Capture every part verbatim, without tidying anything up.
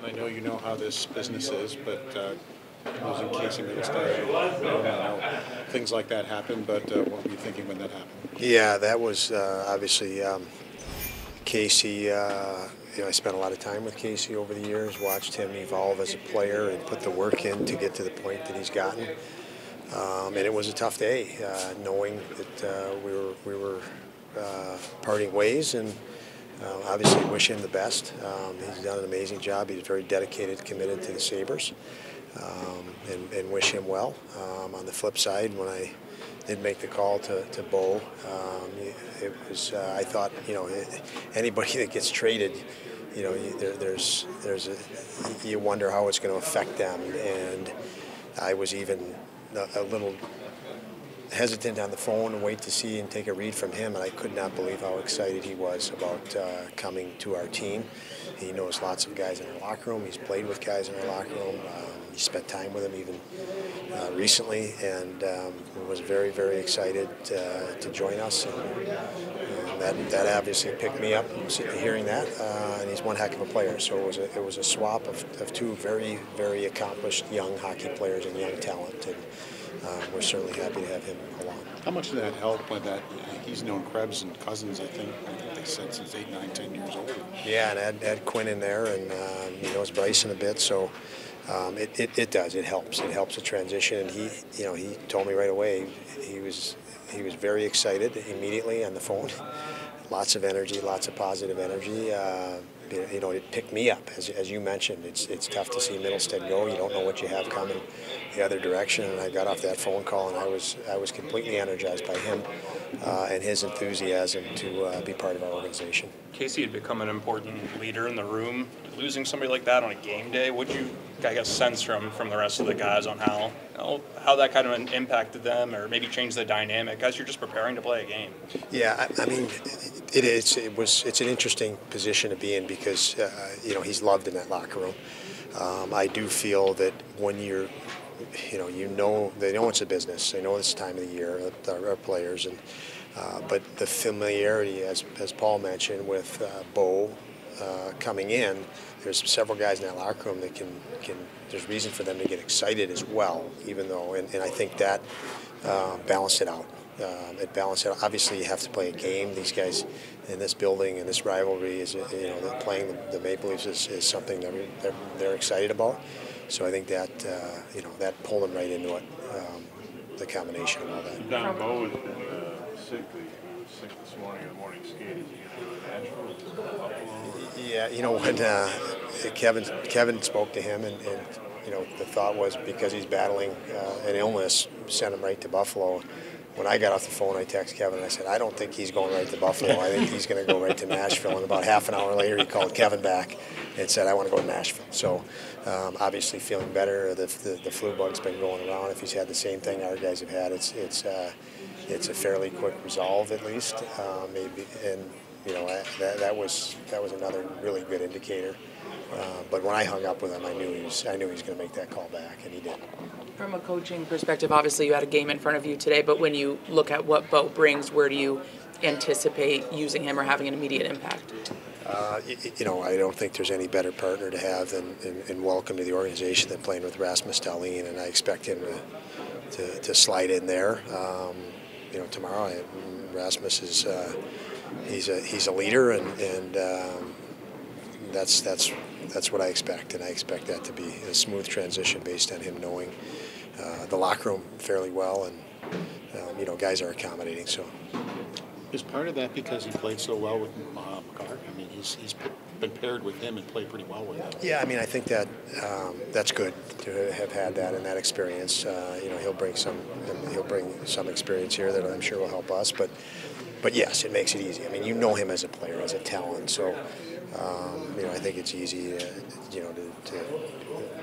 John, I know you know how this business is, but uh, losing Casey Mittelstadt, you know, things like that happen, but uh, what were you thinking when that happened? Yeah, that was uh, obviously um, Casey. Uh, you know, I spent a lot of time with Casey over the years, watched him evolve as a player and put the work in to get to the point that he's gotten. Um, and it was a tough day, uh, knowing that uh, we were we were uh, parting ways, and uh, obviously wish him the best. Um, he's done an amazing job. He's very dedicated, committed to the Sabres, um, and, and wish him well. Um, on the flip side, when I did make the call to, to Bo, um, it was uh, I thought, you know, anybody that gets traded, you know, there, there's there's a, you wonder how it's going to affect them, and I was even a little hesitant on the phone and wait to see and take a read from him, and I could not believe how excited he was about uh, coming to our team. He knows lots of guys in our locker room. He's played with guys in our locker room. Um, he spent time with them even uh, recently, and um, was very, very excited uh, to join us. And, and that, that obviously picked me up hearing that, uh, and he's one heck of a player. So it was a, it was a swap of, of two very, very accomplished young hockey players and young talent. And, Uh, we're certainly happy to have him along. How much did that help with that? He's known Krebs and Cousins, I think, I think they said since eight, nine, ten years old. Yeah, and Ed, Ed Quinn in there, and uh, he knows Bryson a bit, so um, it, it, it does. It helps. It helps the transition. And he, you know, he told me right away he was he was very excited immediately on the phone. Lots of energy, lots of positive energy. Uh, You know, it picked me up, as, as you mentioned. It's it's tough to see Mittelstadt go. You don't know what you have coming the other direction. And I got off that phone call, and I was I was completely energized by him uh, and his enthusiasm to uh, be part of our organization. Casey had become an important leader in the room. Losing somebody like that on a game day, what you I guess sense from from the rest of the guys on how you know, how that kind of impacted them, or maybe changed the dynamic as you're just preparing to play a game? Yeah, I, I mean, it, it is. It was. It's an interesting position to be in, because uh, you know, he's loved in that locker room. Um, I do feel that when you're, you know, you know, they know it's a business. They know it's the time of the year, our, our players, and uh, but the familiarity, as as Paul mentioned, with uh, Bo. Uh, coming in, there's several guys in that locker room that can, can there's reason for them to get excited as well, even though, and, and I think that uh, balanced it out. Um, it balanced it out. Obviously, you have to play a game. These guys in this building and this rivalry is, you know, playing the, the Maple Leafs is, is something that they're, they're excited about. So I think that, uh, you know, that pulled them right into it, um, the combination of all that. Don Bowen has been uh, sick. He was sick this morning in the morning skate. Yeah, you know, when uh, Kevin Kevin spoke to him, and, and you know, the thought was, because he's battling uh, an illness, sent him right to Buffalo. When I got off the phone, I texted Kevin and I said, I don't think he's going right to Buffalo. I think he's going to go right to Nashville. And about half an hour later, he called Kevin back and said, I want to go to Nashville. So um, obviously feeling better. The, the, the flu bug's been going around. If he's had the same thing our guys have had, it's it's uh, it's a fairly quick resolve, at least. Uh, maybe and. You know, that, that was that was another really good indicator. Uh, but when I hung up with him, I knew he was I knew he was going to make that call back, and he did. From a coaching perspective, obviously you had a game in front of you today. But when you look at what Bo brings, where do you anticipate using him or having an immediate impact? Uh, you, you know, I don't think there's any better partner to have than and welcome to the organization than playing with Rasmus Dahlin, and I expect him to to, to slide in there. Um, you know, tomorrow, I, Rasmus is. Uh, He's a he's a leader, and and um, that's that's that's what I expect, and I expect that to be a smooth transition based on him knowing uh, the locker room fairly well, and um, you know, guys are accommodating. So, is part of that because he played so well with uh, McCabe? I mean, he's he's been paired with him and played pretty well with him. Yeah, I mean, I think that um, that's good to have had that and that experience. Uh, you know, he'll bring some he'll bring some experience here that I'm sure will help us, but. But yes, it makes it easy. I mean, you know him as a player, as a talent. So, um, you know, I think it's easy. Uh, you know, to, to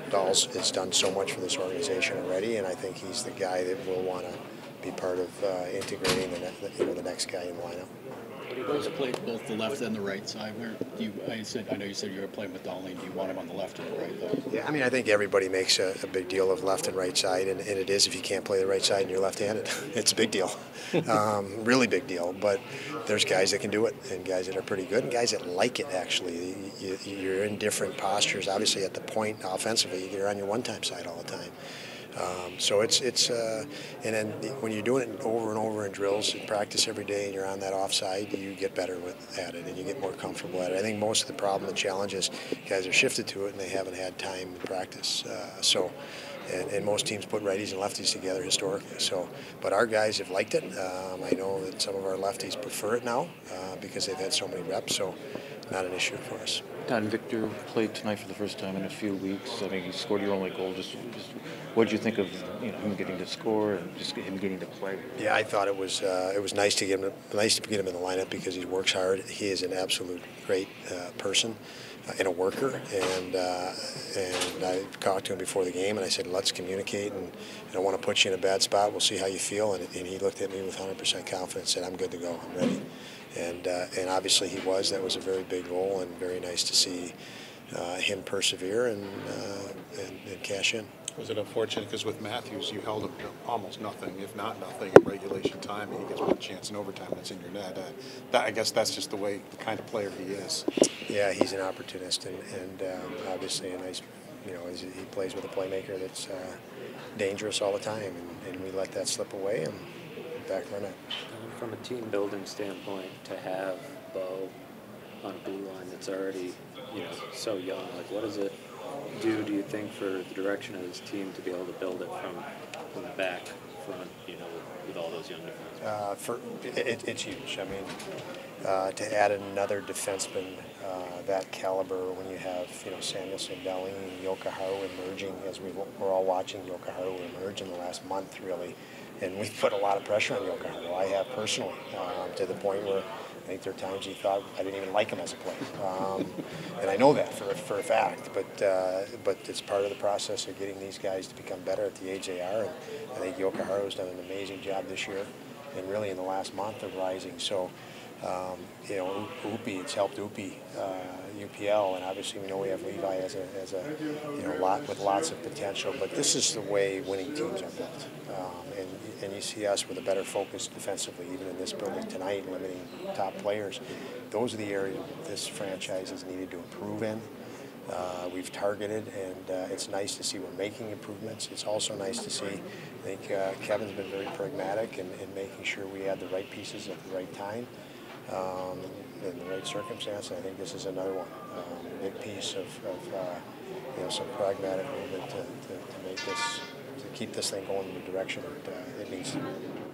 Dahl's has done so much for this organization already, and I think he's the guy that will want to be part of uh, integrating the, ne you know, the next guy in the lineup. Rose played both the left and the right side. Where do you, I said, I know you said you were playing with Dahlin. Do you want him on the left or the right, though? Yeah, I mean, I think everybody makes a, a big deal of left and right side, and, and it is if you can't play the right side and you're left-handed. It's a big deal, um, really big deal. But there's guys that can do it, and guys that are pretty good, and guys that like it, actually. You, you're in different postures. Obviously, at the point offensively, you're on your one-time side all the time. Um, so it's, it's uh, and then when you're doing it over and over in drills and practice every day and you're on that offside, you get better with, at it and you get more comfortable at it. I think most of the problem and challenge is guys are shifted to it and they haven't had time to practice. Uh, so, and, and most teams put righties and lefties together historically. So, but our guys have liked it. Um, I know that some of our lefties prefer it now uh, because they've had so many reps. So, not an issue for us. Don Victor played tonight for the first time in a few weeks. I mean, he scored your only goal. Just, just what did you think of you know, him getting to score and just him getting to play? Yeah, I thought it was uh, it was nice to get him nice to get him in the lineup because he works hard. He is an absolute great uh, person uh, and a worker. And uh, and I talked to him before the game and I said, let's communicate. And I don't want to put you in a bad spot. We'll see how you feel. And, and he looked at me with one hundred percent confidence and said, I'm good to go. I'm ready. And, uh, and obviously he was. That was a very big goal and very nice to see uh, him persevere and, uh, and, and cash in. Was it unfortunate because with Matthews you held him to almost nothing, if not nothing, in regulation time, and he gets one chance in overtime that's in your net. Uh, that, I guess that's just the way, the kind of player he is. Yeah, he's an opportunist and, and um, obviously a nice, you know, he plays with a playmaker that's uh, dangerous all the time, and, and we let that slip away and back run it. From a team building standpoint, to have Bo on a blue line that's already, you know, so young, like what does it do, do you think, for the direction of this team to be able to build it from, from the back, front, you know, with, with all those young defensemen? Uh, for, it, it's huge. I mean, uh, to add another defenseman uh, that caliber when you have, you know, Samuelson, Dahlin, Yokoharu emerging, as we we're all watching Yokoharu emerge in the last month, really. And we put a lot of pressure on Yokoharu. I have personally, um, to the point where I think there are times he thought I didn't even like him as a player. Um, and I know that for, for a fact, but uh, but it's part of the process of getting these guys to become better at the age they are. And I think Yokoharu has done an amazing job this year and really in the last month of rising. So, um, you know, Upi, it's helped Upi, uh, U P L, and obviously we know we have Levi as a, as a you know, lot with lots of potential, but this is the way winning teams are built. Um, and, and you see us with a better focus defensively, even in this building tonight, limiting top players. Those are the areas this franchise has needed to improve in. Uh, we've targeted, and uh, it's nice to see we're making improvements. It's also nice to see, I think uh, Kevin's been very pragmatic in, in making sure we add the right pieces at the right time, um, in the right circumstance. I think this is another one, um, a big piece of, of uh, you know, some pragmatic movement to, to, to make this, to keep this thing going in the direction that uh, it needs to.